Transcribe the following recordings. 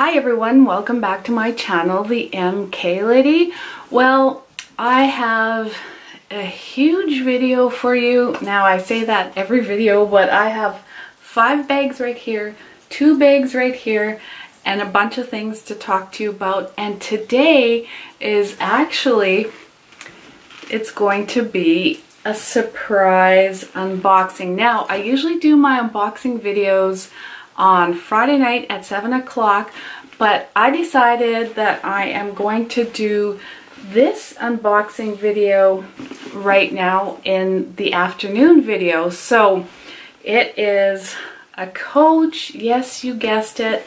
Hi everyone, welcome back to my channel, The MK Lady. Well, I have a huge video for you. Now I say that every video, but I have 5 bags right here, 2 bags right here, and a bunch of things to talk to you about. And today is actually, it's going to be a surprise unboxing. Now I usually do my unboxing videos on Friday night at 7 o'clock, but I decided that I am going to do this unboxing video right now in the afternoon video. So it is a Coach, yes, you guessed it,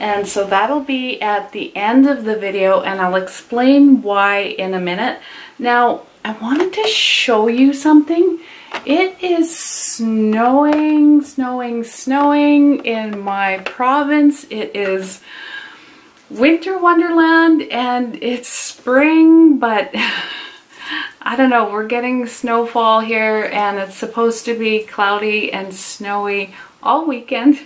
and so that'll be at the end of the video, and I'll explain why in a minute. Now I wanted to show you something. It is snowing, snowing, snowing in my province. It is winter wonderland and it's spring, but I don't know, we're getting snowfall here and it's supposed to be cloudy and snowy all weekend.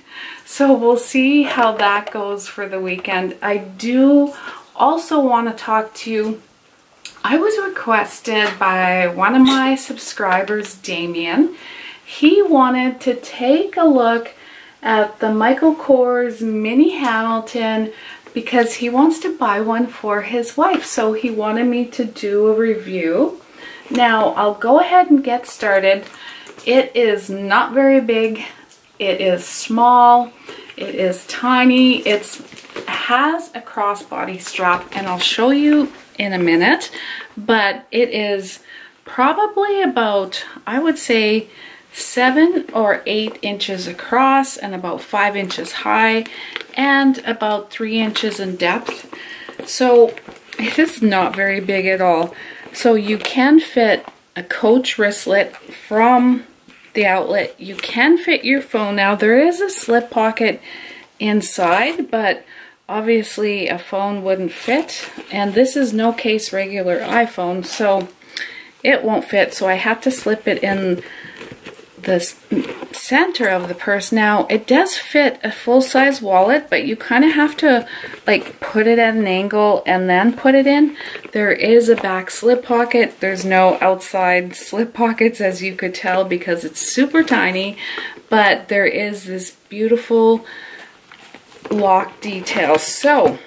So we'll see how that goes for the weekend. I do also want to talk to you. I was requested by one of my subscribers, Damien. He wanted to take a look at the Michael Kors mini Hamilton because he wants to buy one for his wife. So he wanted me to do a review. Now I'll go ahead and get started. It is not very big. It is small. It is tiny. It has a crossbody strap, and I'll show you in a minute, but it is probably about, I would say, 7 or 8 inches across and about 5 inches high and about 3 inches in depth. So it is not very big at all. So you can fit a Coach wristlet from the outlet. You can fit your phone. Now there is a slip pocket inside, but obviously a phone wouldn't fit, and this is no case regular iPhone, so it won't fit, so I had to slip it in the center of the purse. Now it does fit a full-size wallet, but you kind of have to like put it at an angle and then put it in. There is a back slip pocket. There's no outside slip pockets, as you could tell, because it's super tiny, but there is this beautiful lock detail. So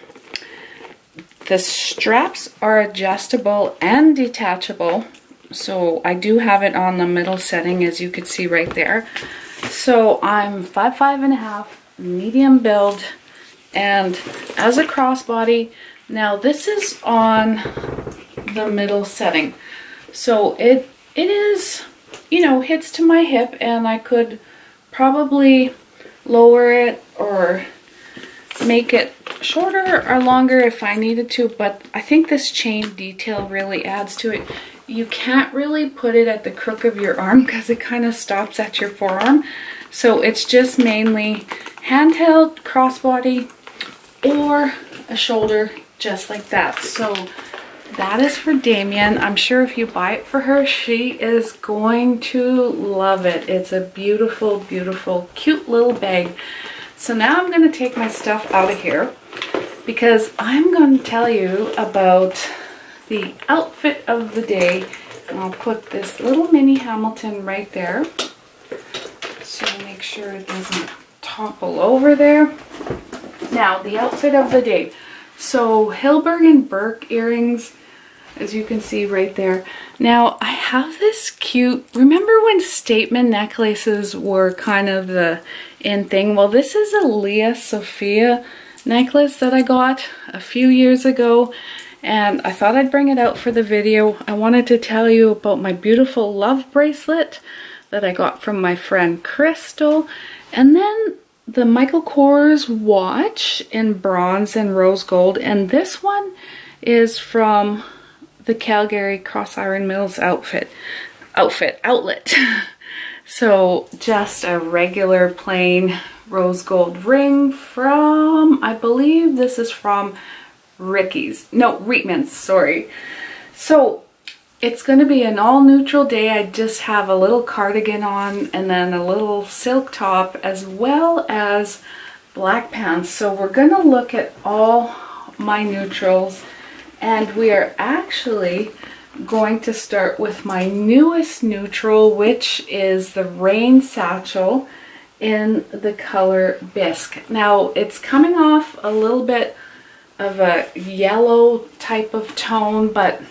the straps are adjustable and detachable, so I do have it on the middle setting, as you could see right there. So I'm 5'5" and a half, medium build, and as a crossbody. Now this is on the middle setting, so it is, you know, hits to my hip, and I could probably lower it or make it shorter or longer if I needed to, but I think this chain detail really adds to it. You can't really put it at the crook of your arm because it kind of stops at your forearm, so it's just mainly handheld, crossbody, or a shoulder just like that. So that is for Damien. I'm sure if you buy it for her, she is going to love it. It's a beautiful, beautiful, cute little bag. So now I'm going to take my stuff out of here because I'm going to tell you about the outfit of the day. And I'll put this little mini Hamilton right there, so make sure it doesn't topple over there. Now the outfit of the day. So Hilberg and Burke earrings, as you can see right there. Now I have this cute, remember when statement necklaces were kind of the in thing? Well, this is a Leah Sophia necklace that I got a few years ago, and I thought I'd bring it out for the video. I wanted to tell you about my beautiful love bracelet that I got from my friend Crystal, and then the Michael Kors watch in bronze and rose gold, and this one is from the Calgary Cross Iron Mills outlet. So just a regular plain rose gold ring from, I believe this is from Reitman's, sorry. So it's going to be an all neutral day. I just have a little cardigan on and then a little silk top, as well as black pants. So we're gonna look at all my neutrals, and we are actually going to start with my newest neutral, which is the Rayne satchel in the color bisque. Now it's coming off a little bit of a yellow type of tone, but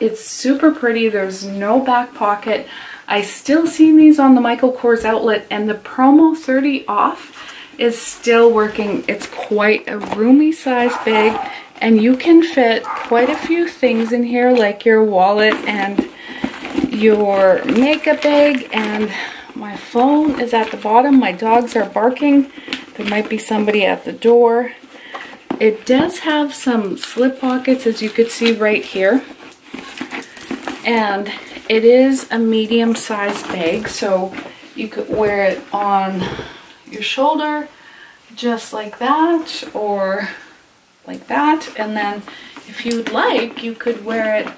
it's super pretty. There's no back pocket. I still see these on the Michael Kors outlet, and the promo 30 off is still working. It's quite a roomy size bag, and you can fit quite a few things in here, like your wallet and your makeup bag. And my phone is at the bottom. My dogs are barking. There might be somebody at the door. It does have some slip pockets, as you could see right here. And it is a medium-sized bag, so you could wear it on your shoulder just like that, or like that, and then if you'd like, you could wear it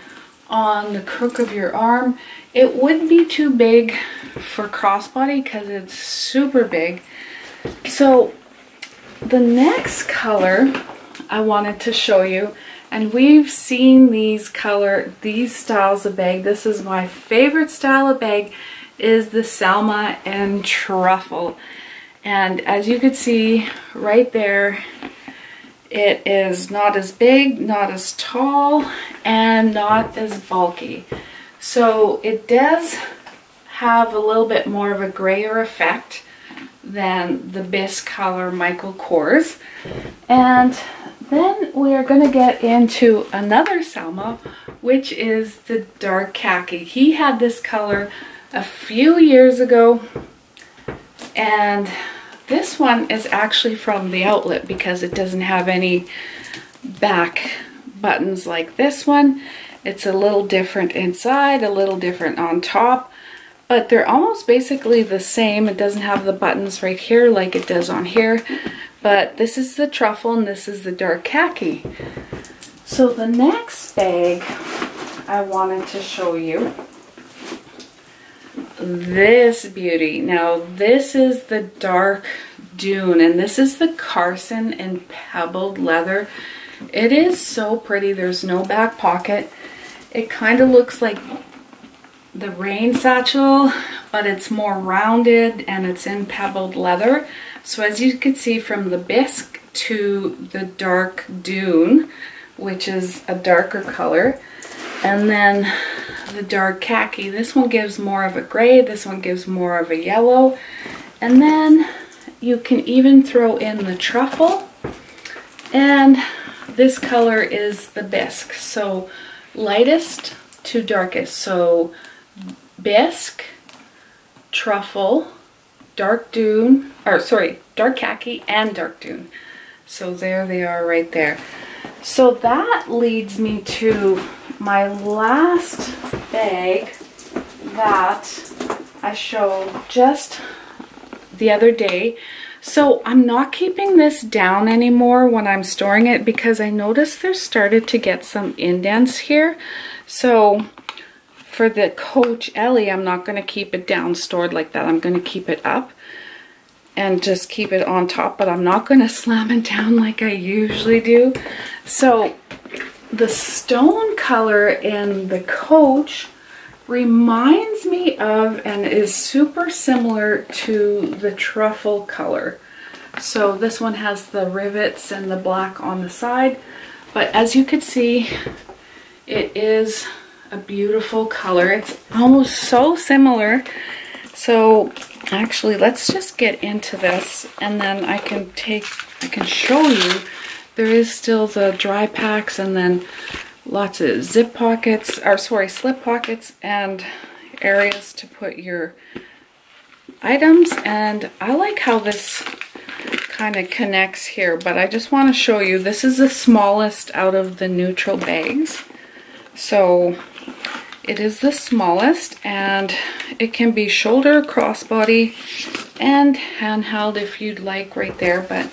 on the crook of your arm. It wouldn't be too big for crossbody because it's super big. So the next color I wanted to show you, and we've seen these styles of bag. This is my favorite style of bag, is the Selma and Truffle. And as you could see right there, it is not as big, not as tall, and not as bulky. So it does have a little bit more of a grayer effect than the bisque color Michael Kors. And then we are going to get into another Selma, which is the dark khaki. He had this color a few years ago, and this one is actually from the outlet because it doesn't have any back buttons like this one. It's a little different inside, a little different on top, but they're almost basically the same. It doesn't have the buttons right here like it does on here, but this is the Truffle and this is the dark khaki. So the next bag I wanted to show you, this beauty. Now this is the dark Dune, and this is the Karson in pebbled leather. It is so pretty. There's no back pocket. It kind of looks like the Rayne satchel, but it's more rounded and it's in pebbled leather. So as you can see, from the bisque to the dark Dune, which is a darker color, and then the dark khaki. This one gives more of a gray, this one gives more of a yellow, and then you can even throw in the Truffle, and this color is the bisque. So lightest to darkest, so bisque, Truffle, dark Dune, or sorry, dark khaki and dark Dune. So there they are right there. So that leads me to my last bag that I showed just the other day. So I'm not keeping this down anymore when I'm storing it, because I noticed there started to get some indents here. So for the Coach Ellie, I'm not going to keep it down stored like that. I'm going to keep it up and just keep it on top, but I'm not going to slam it down like I usually do. So the stone color in the Coach reminds me of, and is super similar to, the Truffle color. So this one has the rivets and the black on the side, but as you could see, it is a beautiful color. It's almost so similar. So actually, let's just get into this, and then I can show you. There is still the dry packs, and then lots of zip pockets, or sorry, slip pockets, and areas to put your items. And I like how this kind of connects here, but I just want to show you, this is the smallest out of the neutral bags. So it is the smallest, and it can be shoulder, crossbody, and handheld if you'd like right there, but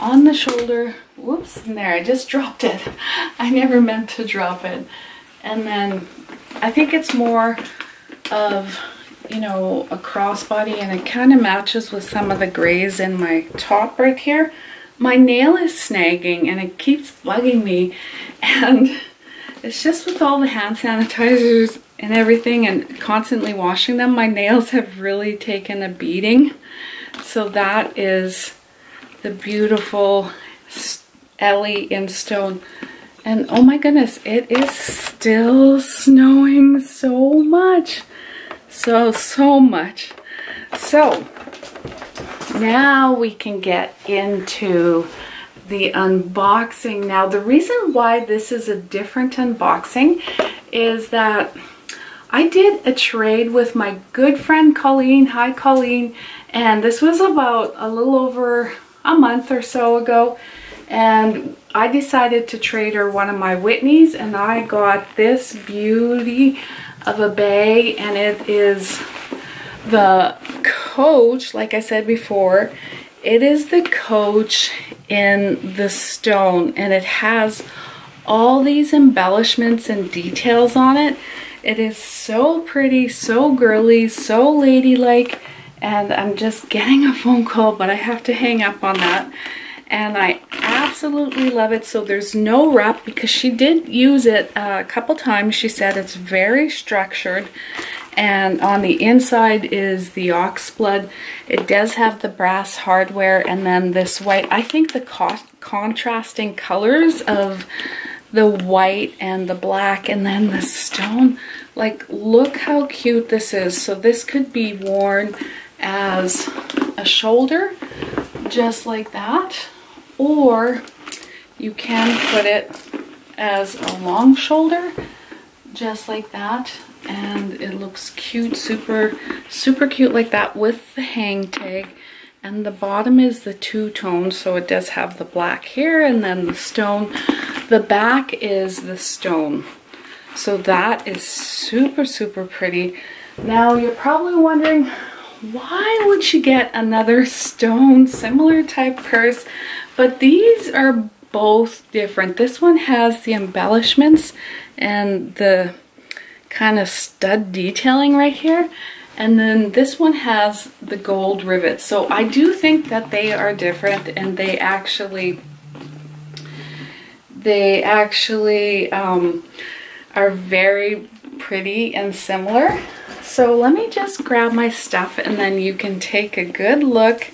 on the shoulder, whoops, and there, I just dropped it. I never meant to drop it. And then I think it's more of you know, a crossbody, and it kind of matches with some of the grays in my top right here. My nail is snagging and it keeps bugging me, and it's just with all the hand sanitizers and everything and constantly washing them, my nails have really taken a beating. So that is the beautiful Ellie in Stone. And oh my goodness, it is still snowing so much. So much. So now we can get into the unboxing. Now the reason why this is a different unboxing is that I did a trade with my good friend Colleen. Hi Colleen. And this was about a little over a month or so ago, and I decided to trade her one of my Whitneys, and I got this beauty of a bag, and it is the Coach. Like I said before, it is the Coach in the Stone, and it has all these embellishments and details on it. It is so pretty, so girly, so ladylike, and I'm just getting a phone call, but I have to hang up on that. And I absolutely love it. So there's no wrap, because she did use it a couple times. She said it's very structured, and on the inside is the oxblood. It does have the brass hardware, and then this white. I think the contrasting colors of the white and the black, and then the stone. Like, look how cute this is. So this could be worn as a shoulder, just like that, or you can put it as a long shoulder, just like that, and it looks cute, super cute like that, with the hang tag. And the bottom is the two-tone, so it does have the black here and then the stone. The back is the stone, so that is super pretty. Now you're probably wondering, why would she get another stone similar type purse? But these are both different. This one has the embellishments and the kind of stud detailing right here, and then this one has the gold rivets. So I do think that they are different, and they actually are very pretty and similar. So let me just grab my stuff, and then you can take a good look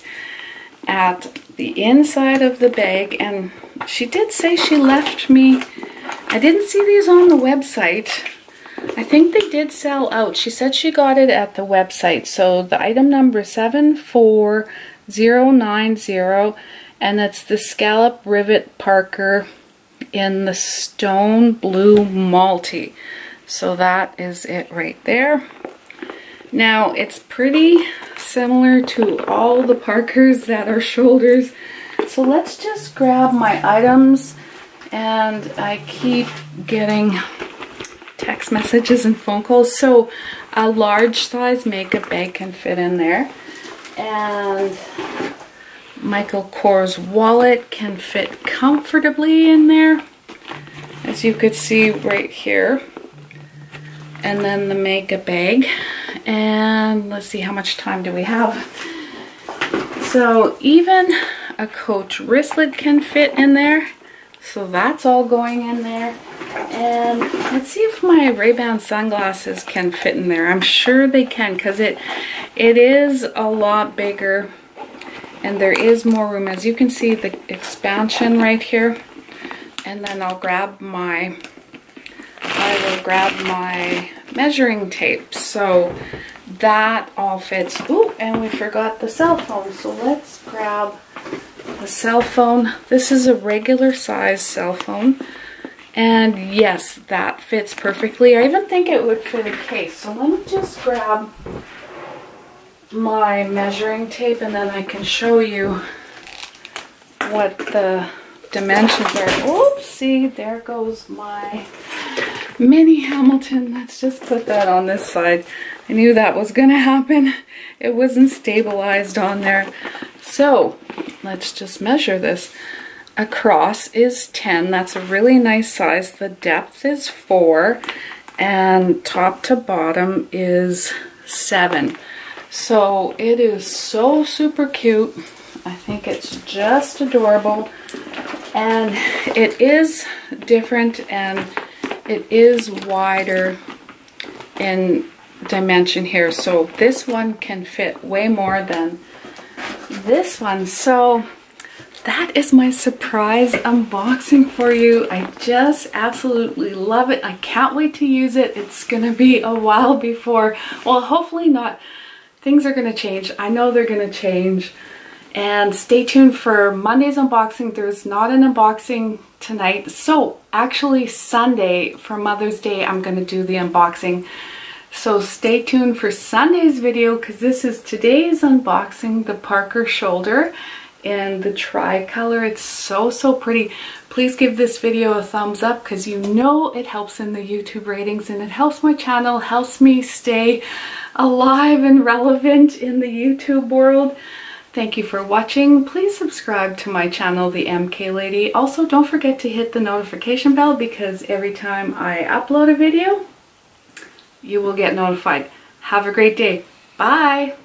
at the inside of the bag. And she did say she left me, I didn't see these on the website. I think they did sell out. She said she got it at the website. So the item number 74090, and it's the scallop rivet Parker in the Stone Blue Malty. So that is it right there. Now it's pretty similar to all the Parkers that are shoulders. So let's just grab my items, and I keep getting text messages and phone calls. So a large size makeup bag can fit in there, and Michael Kors wallet can fit comfortably in there, as you could see right here, and then the makeup bag. And let's see, how much time do we have? So even a Coach wristlet can fit in there, so that's all going in there. And let's see if my Ray-Ban sunglasses can fit in there. I'm sure they can, because it is a lot bigger, and there is more room, as you can see the expansion right here. And then I will grab my measuring tape, so that all fits. Ooh, and we forgot the cell phone, so let's grab the cell phone. This is a regular size cell phone, and yes, that fits perfectly. I even think it would fit a case. So let me just grab my measuring tape, and then I can show you what the dimensions are. Oopsie, there goes my mini Hamilton. Let's just put that on this side. I knew that was gonna happen. It wasn't stabilized on there. So let's just measure this. Across is 10. That's a really nice size. The depth is 4, and top to bottom is 7. So it is so super cute. I think it's just adorable, and it is different, and it is wider in dimension here, so this one can fit way more than this one. So that is my surprise unboxing for you. I just absolutely love it. I can't wait to use it. It's gonna be a while before, well, hopefully not. Things are gonna change. I know they're gonna change. And stay tuned for Monday's unboxing. There's not an unboxing tonight. So actually Sunday for Mother's Day, I'm gonna do the unboxing. So stay tuned for Sunday's video, because this is today's unboxing, the Parker shoulder in the tri-color. It's so, so pretty. Please give this video a thumbs up, because you know it helps in the YouTube ratings, and it helps my channel, helps me stay alive and relevant in the YouTube world. Thank you for watching. Please subscribe to my channel, The MK Lady. Also, don't forget to hit the notification bell, because every time I upload a video, you will get notified. Have a great day. Bye.